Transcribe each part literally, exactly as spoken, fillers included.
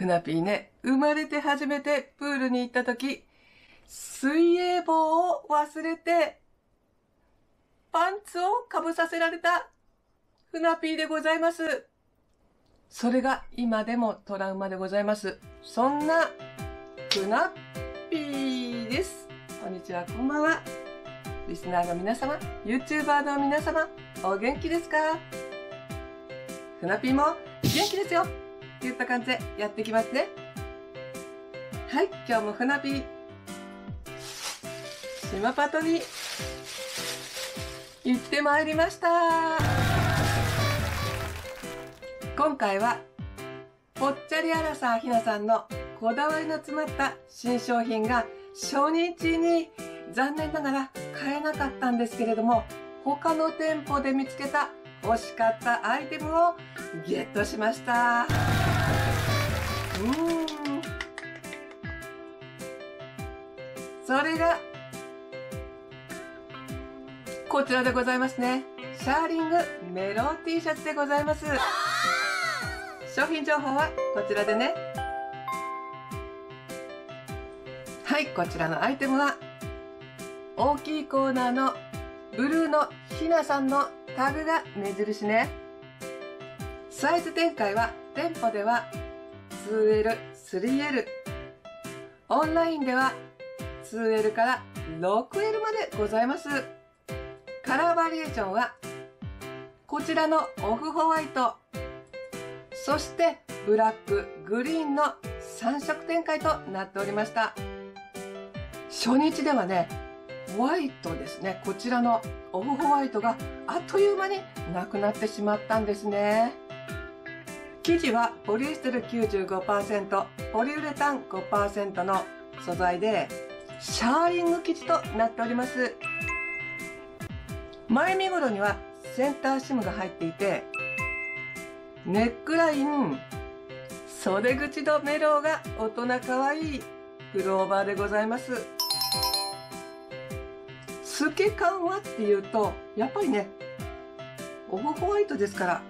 ふなぴーね、生まれて初めてプールに行った時、水泳帽を忘れて、パンツをかぶさせられたふなぴーでございます。それが今でもトラウマでございます。そんなふなぴーです。こんにちは、こんばんは。リスナーの皆様、YouTuber の皆様、お元気ですか？ふなぴーも元気ですよっていった感じでやってきますね。はい、今日もふなぴー、島パトに行ってまいりました。今回はぽっちゃりアラサーひなさんのこだわりの詰まった新商品が初日に残念ながら買えなかったんですけれども、他の店舗で見つけた欲しかったアイテムをゲットしました。うーん、それがこちらでございますね。シャーリングメロン T シャツでございます。商品情報はこちらでね。はい、こちらのアイテムは大きいコーナーのブルーのひなさんのタグが目印ね。サイズ展開は店舗では ツーエル、スリーエル、 オンラインでは ツーエル から ロクエル までございます。カラーバリエーションはこちらのオフホワイト、そしてブラック、グリーンのさん色展開となっておりました。初日ではね、ホワイトですね、こちらのオフホワイトがあっという間になくなってしまったんですね。生地はポリエステル きゅうじゅうごパーセント、 ポリウレタン ごパーセント の素材でシャーリング生地となっております。前身頃にはセンターシムが入っていて、ネックライン、袖口のメロウが大人かわいいプローバーでございます。透け感はっていうと、やっぱりね、オフホワイトですから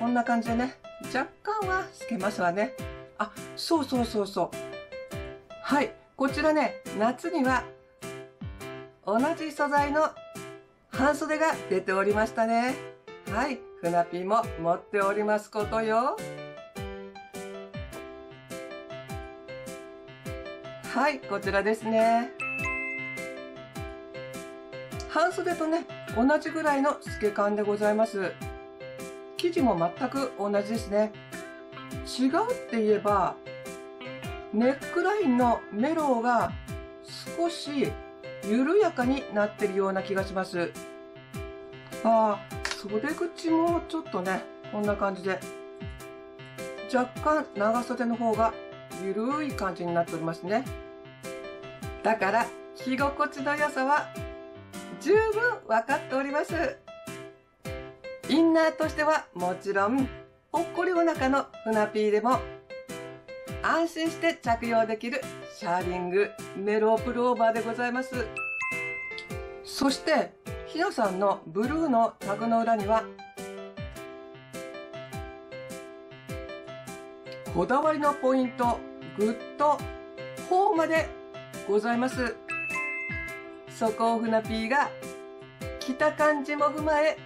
こんな感じでね、若干は透けますわね。あ、そうそうそうそう、はい、こちらね、夏には同じ素材の半袖が出ておりましたね。はい、ふなぴーも持っておりますことよ。はい、こちらですね。半袖とね、同じぐらいの透け感でございます。生地も全く同じですね。違うって言えば、ネックラインのメロウが少し緩やかになってるような気がします。あー、袖口もちょっとね、こんな感じで若干長袖の方が緩い感じになっておりますね。だから着心地の良さは十分分かっております。インナーとしてはもちろん、ぽっこりお腹のふなぴーでも安心して着用できるシャーリングメロウプルオーバーでございます。そしてひなさんのブルーのタグの裏にはこだわりのポイント、グッドフォーまでございます。そこをふなぴーが着た感じも踏まえ、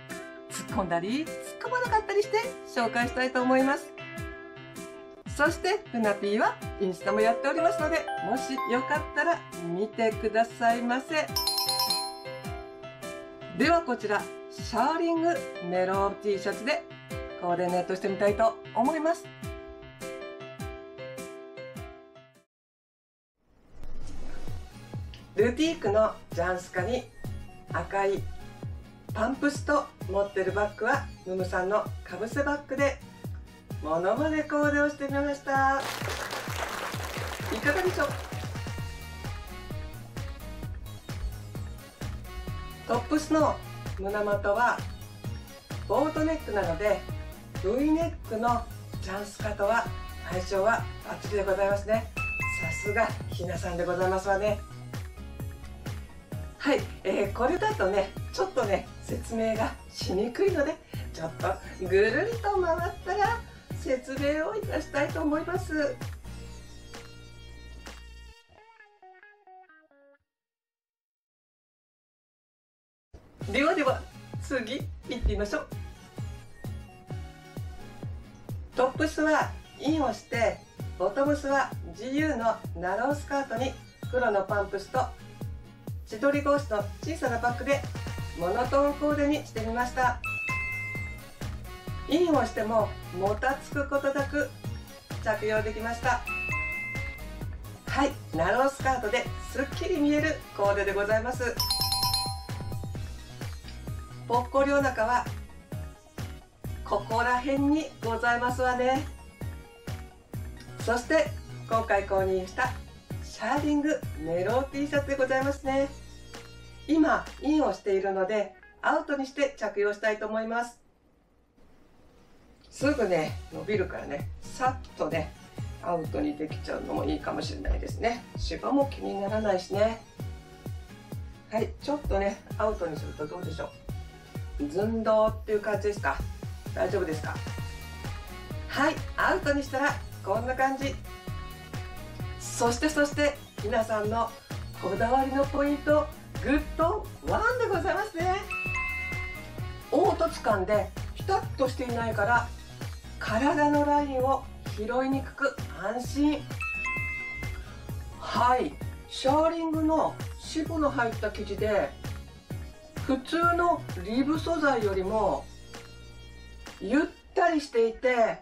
突っ込んだり突っ込まなかったりして紹介したいと思います。そしてふなぴーはインスタもやっておりますので、もしよかったら見てくださいませ。ではこちらシャーリングメロウ T シャツでコーディネートしてみたいと思います。ルティークのジャンスカに赤いパンプスと、持ってるバッグはムムさんのかぶせバッグでモノマネコーデをしてみました。いかがでしょう。トップスの胸元はボートネックなので V ネックのジャンスカとは相性はバッチリでございますね。さすがひなさんでございますわね。はい、えー、これだとね、ちょっとね説明がしにくいので、ちょっとぐるりと回ったら説明をいたしたいと思います。ではでは次いってみましょう。トップスはインをして、ボトムスは自由のナロースカートに黒のパンプスと千鳥格子の小さなバッグでモノトーンコーデにしてみました。インをしてももたつくことなく着用できました。はい、ナロースカートですっきり見えるコーデでございます。ぽっこりお腹はここら辺にございますわね。そして今回購入したシャーリングメロー T シャツでございますね。今インをしているのでアウトにして着用したいと思います。すぐね伸びるからね、さっとねアウトにできちゃうのもいいかもしれないですね。シワも気にならないしね。はい、ちょっとねアウトにするとどうでしょう、寸胴っていう感じですか、大丈夫ですか。はい、アウトにしたらこんな感じ。そしてそして皆さんのこだわりのポイントグッドワンでございますね。凹凸感でピタッとしていないから体のラインを拾いにくく安心。はい、シャーリングのシボの入った生地で普通のリブ素材よりもゆったりしていて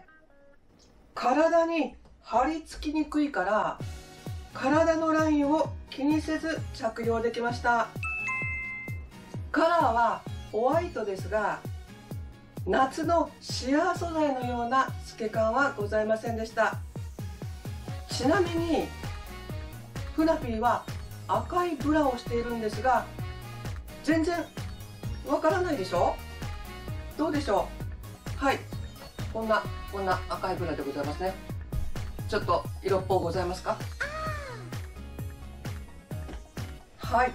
体に張り付きにくいから体のラインを気にせず着用できました。カラーはホワイトですが夏のシアー素材のような透け感はございませんでした。ちなみにふなぴーは赤いブラをしているんですが全然わからないでしょ、どうでしょう。はい、こんなこんな赤いブラでございますね。ちょっと色っぽうございますか。はい、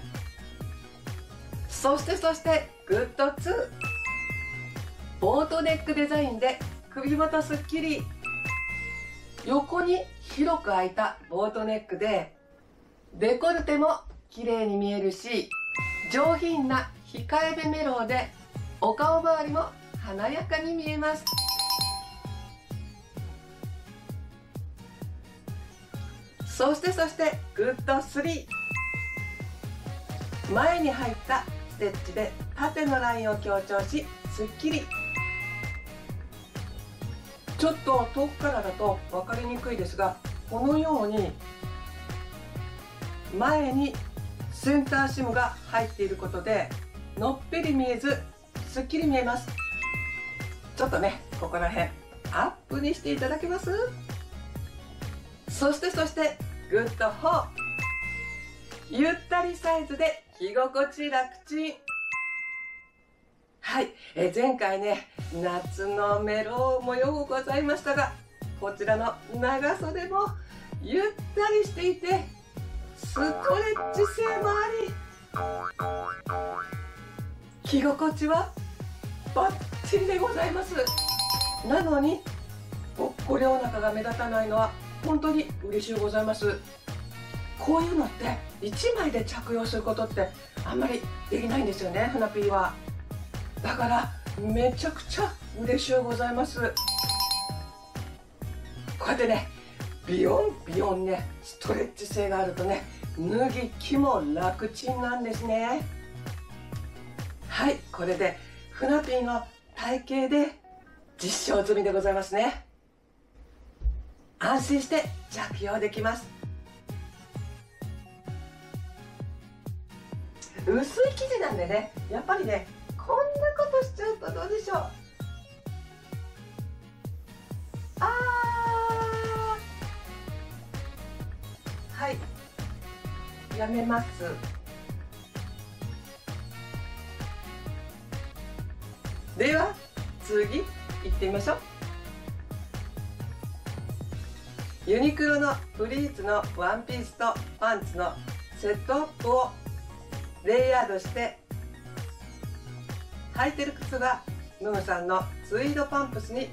そしてそしてグッドツー、ボートネックデザインで首元すっきり、横に広く開いたボートネックでデコルテも綺麗に見えるし上品な控えめメローでお顔周りも華やかに見えます。そしてそしてグッドスリー、前に入ったステッチで縦のラインを強調しすっきり。ちょっと遠くからだと分かりにくいですがこのように前にセンターシムが入っていることでのっぺり見えずすっきり見えます。ちょっとねここら辺アップにしていただけます。そしてそしてグッドフォー、ゆったりサイズで着心地楽ちん。はい、え前回ね夏のメロー模様ございましたがこちらの長袖もゆったりしていてストレッチ性もあり着心地はバッチリでございます。なのにぽっこりお腹が目立たないのは本当に嬉しいございます。こういうのっていちまいで着用することってあんまりできないんですよね、ふなぴーは。だからめちゃくちゃ嬉しいございます。こうやってねビヨンビヨンねストレッチ性があるとね脱ぎ着も楽ちんなんですね。はい、これでふなぴーの体型で実証済みでございますね。安心して着用できます。薄い生地なんでねやっぱりねこんなことしちゃうとどうでしょう。あー、はい、やめます。では次いってみましょう。ユニクロのプリーツのワンピースとパンツのセットアップをレイヤードして履いてる靴がムムさんのツイードパンプスに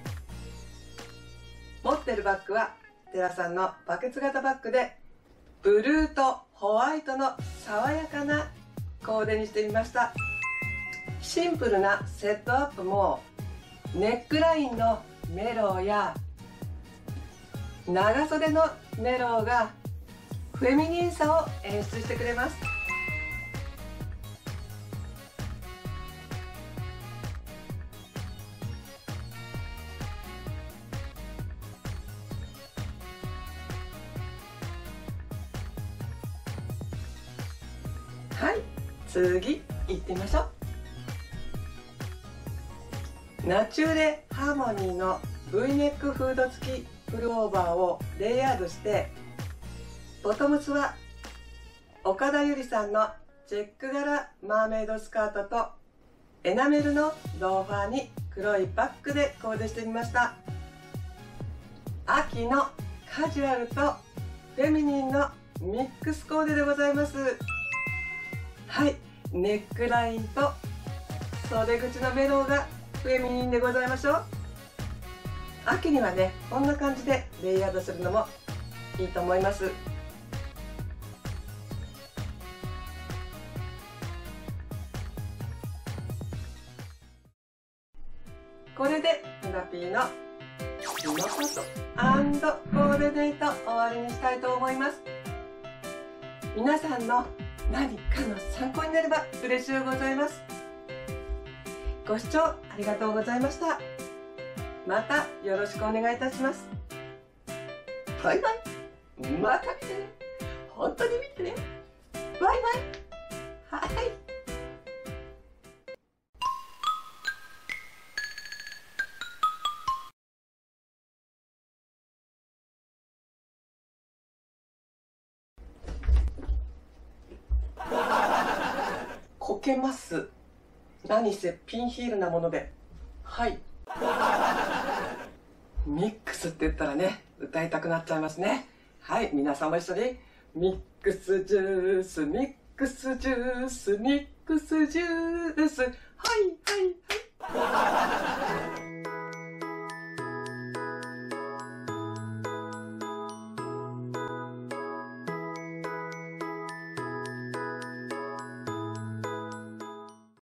持ってるバッグは寺さんのバケツ型バッグで、ブルーとホワイトの爽やかなコーデにしてみました。シンプルなセットアップも、ネックラインのメロウや長袖のメロウがフェミニンさを演出してくれます。はい、次行ってみましょう。ナチュレハーモニーの V ネックフード付きプルオーバーをレイヤードして、ボトムスは岡田由里さんのチェック柄マーメイドスカートとエナメルのローファーに黒いバッグでコーデしてみました。秋のカジュアルとフェミニンのミックスコーデでございます。はい、ネックラインと袖口のメロウがフェミニンでございましょう。秋にはね、こんな感じでレイヤードするのもいいと思います。これでふなぴーのリモート&コーディネート終わりにしたいと思います。皆さんの何かの参考になれば嬉しゅうございます。ご視聴ありがとうございました。またよろしくお願いいたします。バイバイ。また来てね。本当に見てね。バイバイ。はい。こけます。何せピンヒールなもので。はい。ミックスって言ったらね、歌いたくなっちゃいますね。はい、皆さんも一緒にミックスジュース、ミックスジュース、ミックスジュース、はいはいはい。